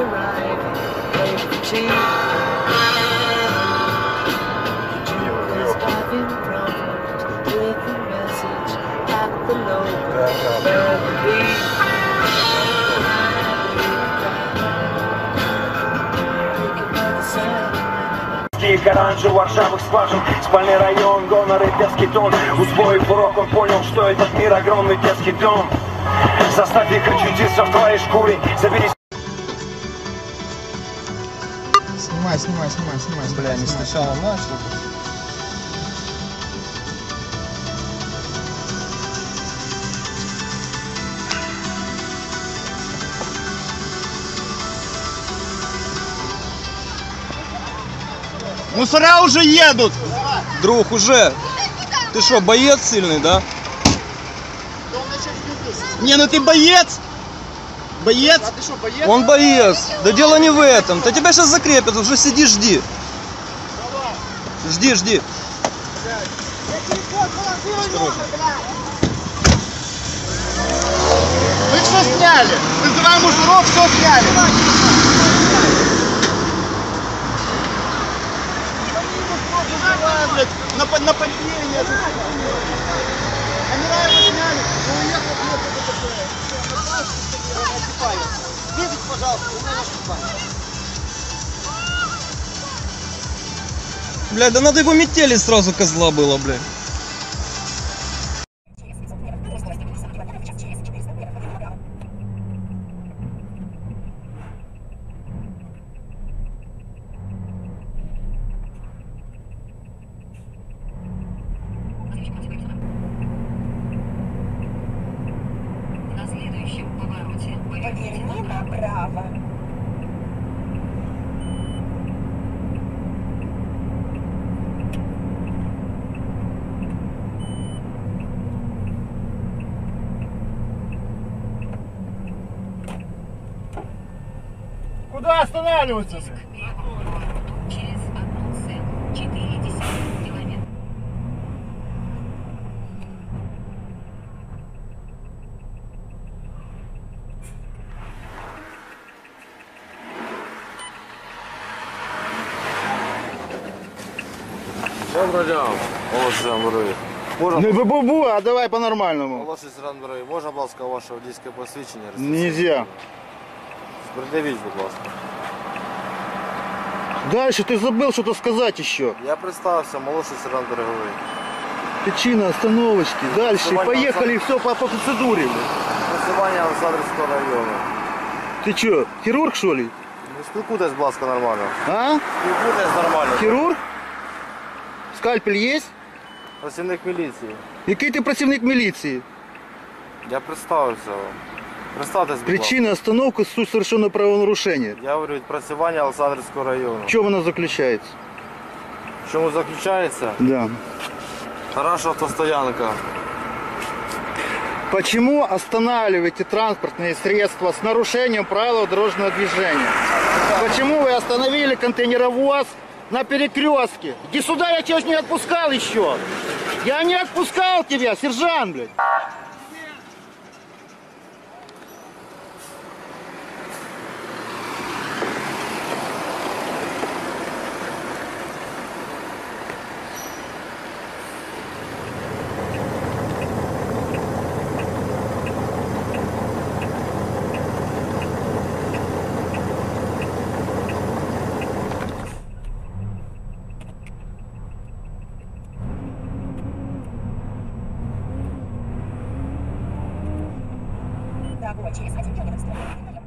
the right way for change. June is having problems with the message at the local Belvedere. Гаранжи в Варшавах скважин, спальный район, гоноры, детский тон. Усвоив урок, он понял, что этот мир огромный детский дом. Заставь их очутиться в твоей шкуре. Заберись. Снимай. Бля, не сначала начал. Мусора уже едут! Друг, уже! Ты что, боец сильный, да? Не, ну ты боец! Боец? Он боец! Да дело не в этом! Да тебя сейчас закрепят, уже сиди, жди! Жди! Вы все сняли! Вызываем мусоров, все сняли! На подъедение. Они наверное сняли, но у меня тут нет ДТП. Видите, пожалуйста, у меня наступает. Бля, да надо его метелить сразу, козла было, бля. Поверни направо. Куда останавливаться? Через 1,4 километра. Не бу-бу-бу, а давай по-нормальному. Можно, пожалуйста, ваше водительское посвящение? Нельзя. Предъявить, пожалуйста. Дальше ты забыл что-то сказать еще. Я представился, молодший сержант Дороговый. Причина остановочки. Дальше поехали, все по процедуре. Вызывание в Александровского района. Ты что, хирург, что ли? Ну, спекутайся, пожалуйста, нормально. А? Спекутайся нормально. Хирург? Скальпель есть? Працівник міліції. Який ти працівник міліції? Я представився. Представтесь, причина остановки, суть совершенного правонарушения. Я говорю, відпрацювання Олександрівського району. В чому воно заключається? В чому заключається? Да. Хороша автостоянка. Почему останавливаете транспортные средства с нарушением правил дорожного движения? Почему вы остановили контейнеровоз на перекрестке? Иди сюда, я тебя не отпускал еще. Я не отпускал тебя, сержант, блядь. Через 1 километр.